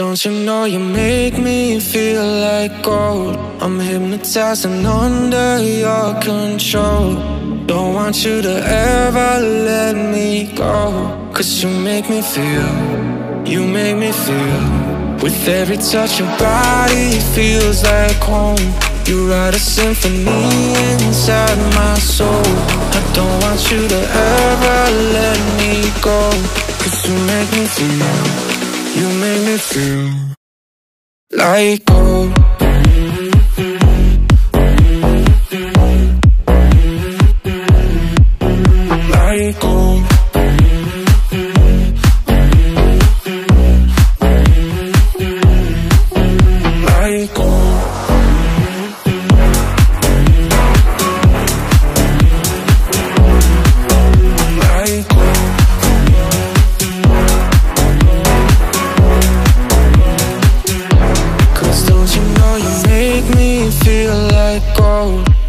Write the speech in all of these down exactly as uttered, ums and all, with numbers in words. Don't you know you make me feel like gold? I'm hypnotized and under your control. Don't want you to ever let me go, 'cause you make me feel, you make me feel. With every touch your body feels like home. You write a symphony inside my soul. I don't want you to ever let me go, 'cause you make me feel, you make me feel like gold. Like gold. Like gold.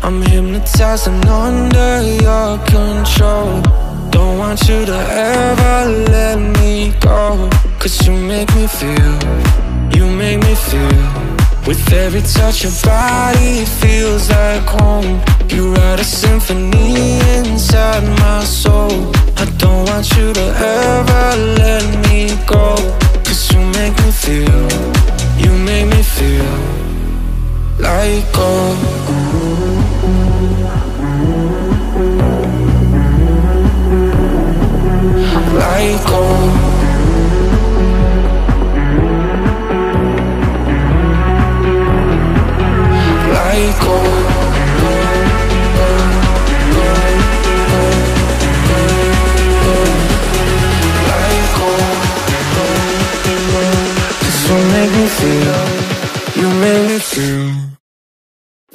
I'm hypnotized and under your control. Don't want you to ever let me go, 'cause you make me feel, you make me feel. With every touch your body feels like home. You write a symphony inside my soul. I don't want you to ever let me go, 'cause you make me feel, you make me feel like gold. Like gold. Like gold. Like gold. 'Cause you make me feel, you make me feel